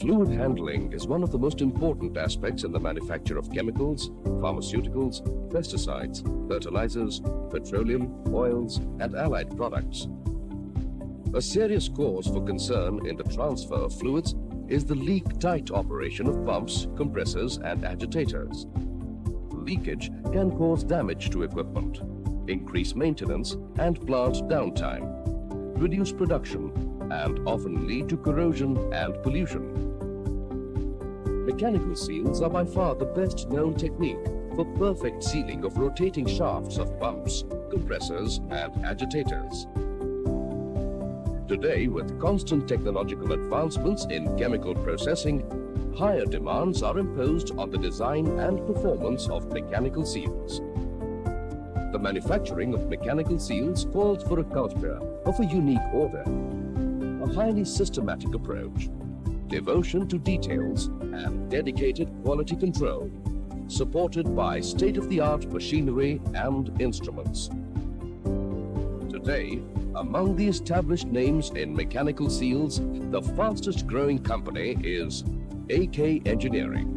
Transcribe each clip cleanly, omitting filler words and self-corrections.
Fluid handling is one of the most important aspects in the manufacture of chemicals, pharmaceuticals, pesticides, fertilizers, petroleum, oils, and allied products. A serious cause for concern in the transfer of fluids is the leak-tight operation of pumps, compressors, and agitators. Leakage can cause damage to equipment, increase maintenance and plant downtime, reduce production, and often lead to corrosion and pollution. Mechanical seals are by far the best known technique for perfect sealing of rotating shafts of pumps, compressors, and agitators. Today, with constant technological advancements in chemical processing, higher demands are imposed on the design and performance of mechanical seals. The manufacturing of mechanical seals calls for a culture of a unique order, a highly systematic approach, devotion to details, and dedicated quality control, supported by state-of-the-art machinery and instruments. Today, among the established names in mechanical seals, the fastest growing company is AK Engineering.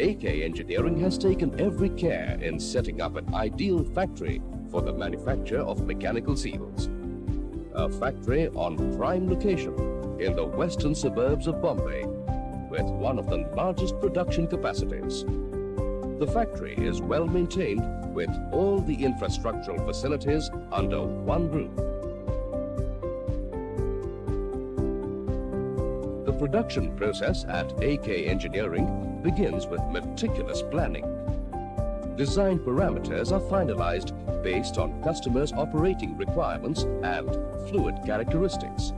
AK Engineering has taken every care in setting up an ideal factory for the manufacture of mechanical seals. A factory on prime location in the western suburbs of Bombay, with one of the largest production capacities. The factory is well maintained with all the infrastructural facilities under one roof. The production process at AK Engineering begins with meticulous planning. Design parameters are finalized based on customers' operating requirements and fluid characteristics.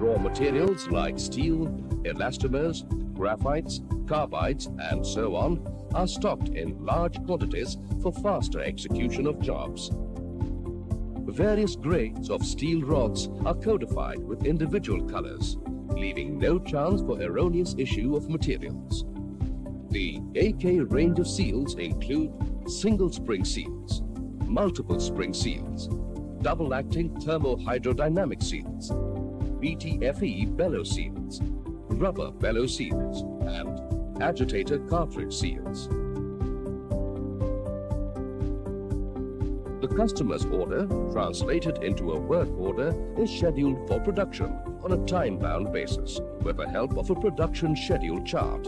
Raw materials like steel, elastomers, graphites, carbides, and so on are stocked in large quantities for faster execution of jobs. Various grades of steel rods are codified with individual colors, leaving no chance for erroneous issue of materials. The AK range of seals include single spring seals, multiple spring seals, double-acting thermo-hydrodynamic seals, BTFE bellow seals, rubber bellow seals, and agitator cartridge seals. The customer's order, translated into a work order, is scheduled for production on a time-bound basis with the help of a production schedule chart.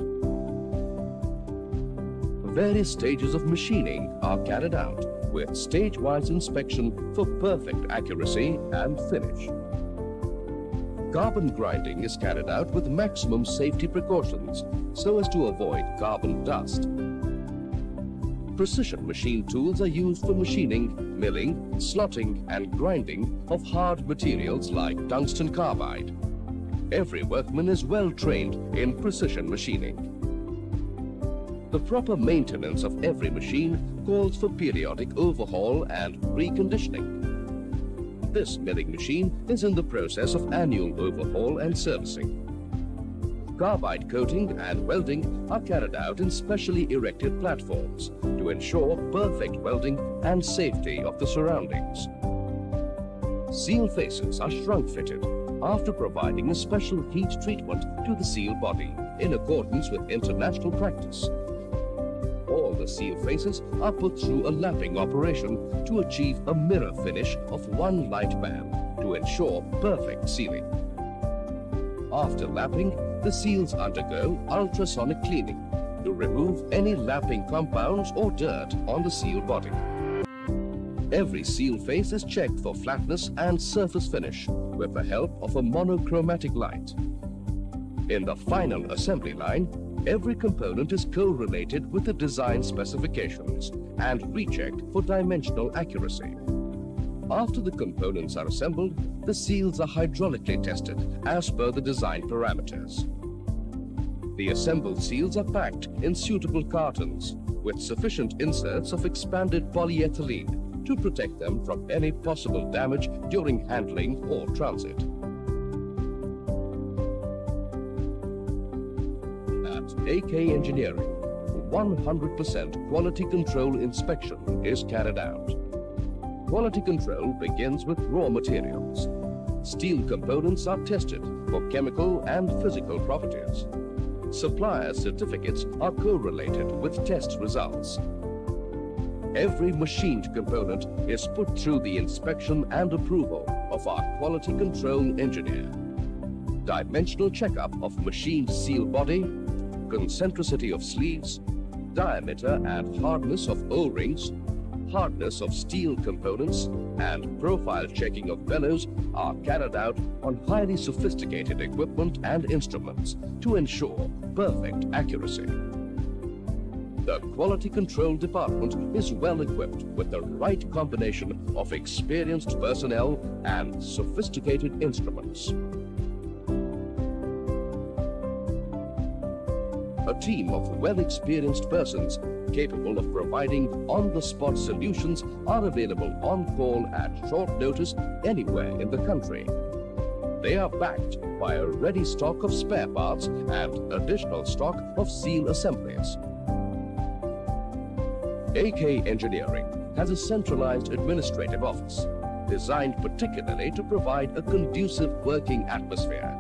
Various stages of machining are carried out with stage-wise inspection for perfect accuracy and finish. Carbon grinding is carried out with maximum safety precautions so as to avoid carbon dust. Precision machine tools are used for machining, milling, slotting and grinding of hard materials like tungsten carbide. Every workman is well trained in precision machining. The proper maintenance of every machine calls for periodic overhaul and reconditioning. This milling machine is in the process of annual overhaul and servicing. Carbide coating and welding are carried out in specially erected platforms to ensure perfect welding and safety of the surroundings. Seal faces are shrunk-fitted after providing a special heat treatment to the seal body in accordance with international practice. All the seal faces are put through a lapping operation to achieve a mirror finish of one light band to ensure perfect sealing. After lapping, the seals undergo ultrasonic cleaning to remove any lapping compounds or dirt on the seal body. Every seal face is checked for flatness and surface finish with the help of a monochromatic light. In the final assembly line, every component is correlated with the design specifications and rechecked for dimensional accuracy. After the components are assembled, the seals are hydraulically tested as per the design parameters. The assembled seals are packed in suitable cartons with sufficient inserts of expanded polyethylene to protect them from any possible damage during handling or transit. AK Engineering, 100% quality control inspection is carried out. Quality control begins with raw materials. Steel components are tested for chemical and physical properties. Supplier certificates are correlated with test results. Every machined component is put through the inspection and approval of our quality control engineer. Dimensional checkup of machined seal body, concentricity of sleeves, diameter and hardness of O-rings, hardness of steel components, and profile checking of bellows are carried out on highly sophisticated equipment and instruments to ensure perfect accuracy. The Quality Control Department is well equipped with the right combination of experienced personnel and sophisticated instruments. A team of well-experienced persons capable of providing on-the-spot solutions are available on call at short notice anywhere in the country. They are backed by a ready stock of spare parts and additional stock of seal assemblies. AK Engineering has a centralized administrative office designed particularly to provide a conducive working atmosphere.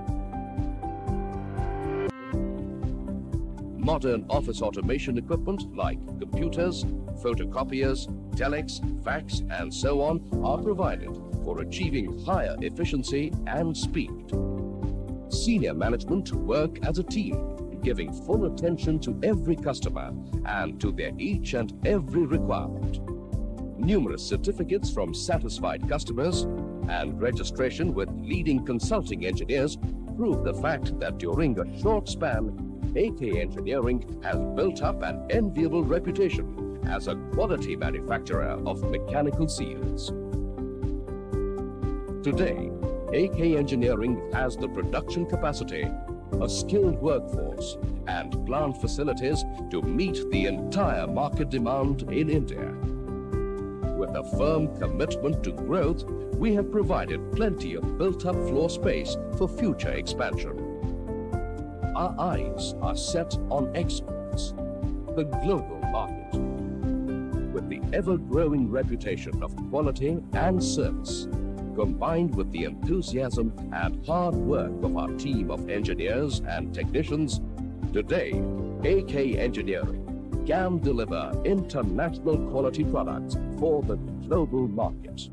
Modern office automation equipment like computers, photocopiers, telex, fax, and so on are provided for achieving higher efficiency and speed. Senior management work as a team, giving full attention to every customer and to their each and every requirement. Numerous certificates from satisfied customers and registration with leading consulting engineers prove the fact that during a short span, AK Engineering has built up an enviable reputation as a quality manufacturer of mechanical seals. Today, AK Engineering has the production capacity, a skilled workforce, and plant facilities to meet the entire market demand in India. With a firm commitment to growth, we have provided plenty of built-up floor space for future expansion. Our eyes are set on exports, the global market. With the ever-growing reputation of quality and service, combined with the enthusiasm and hard work of our team of engineers and technicians, today, AK Engineering can deliver international quality products for the global market.